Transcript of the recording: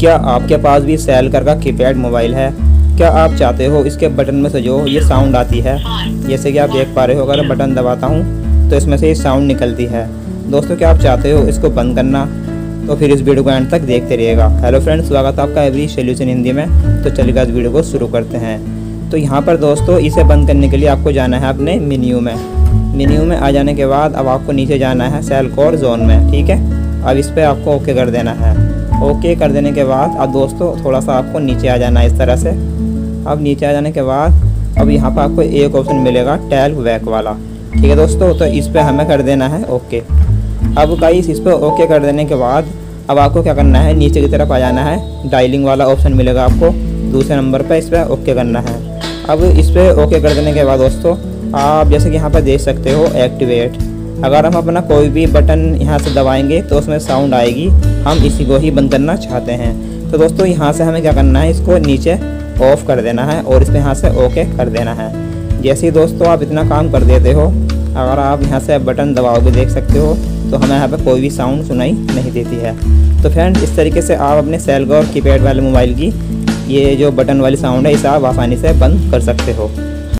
क्या आपके पास भी सेलकर का कीपैड मोबाइल है? क्या आप चाहते हो इसके बटन में से जो ये साउंड आती है, जैसे कि आप देख पा रहे हो, अगर बटन दबाता हूँ तो इसमें से ये साउंड निकलती है। दोस्तों, क्या आप चाहते हो इसको बंद करना? तो फिर इस वीडियो को एंड तक देखते रहिएगा। हेलो फ्रेंड्स, स्वागत है आपका एवरी सोल्यूशन हिंदी में। तो चलिएगा इस वीडियो को शुरू करते हैं। तो यहाँ पर दोस्तों इसे बंद करने के लिए आपको जाना है अपने मेन्यू में। मेन्यू में आ जाने के बाद अब आपको नीचे जाना है सेलकोर जोन में, ठीक है। अब इस पर आपको ओके कर देना है। ओके कर देने के बाद अब दोस्तों थोड़ा सा आपको नीचे आ जाना है इस तरह से। अब नीचे आ जाने के बाद अब यहाँ पर आपको एक ऑप्शन मिलेगा टैल बैक वाला, ठीक है दोस्तों। तो इस पर हमें कर देना है ओके। अब गाइस इस पर ओके कर देने के बाद अब आपको क्या करना है, नीचे की तरफ आ जाना है। डायलिंग वाला ऑप्शन मिलेगा आपको दूसरे नंबर पर, इस पर ओके करना है। अब इस पर ओके कर देने के बाद दोस्तों आप जैसे कि यहाँ पर देख सकते हो एक्टिवेट, अगर हम अपना कोई भी बटन यहाँ से दबाएंगे तो उसमें साउंड आएगी। हम इसी को ही बंद करना चाहते हैं। तो दोस्तों यहाँ से हमें क्या करना है, इसको नीचे ऑफ़ कर देना है और इस पर यहाँ से ओके कर देना है। जैसे ही दोस्तों आप इतना काम कर देते हो, अगर आप यहाँ से बटन दबाओगे देख सकते हो, तो हमें यहाँ पर कोई भी साउंड सुनाई नहीं देती है। तो फ्रेंड, इस तरीके से आप अपने सेलकोर कीपैड वाले मोबाइल की ये जो बटन वाली साउंड है, इसे आप आसानी से बंद कर सकते हो।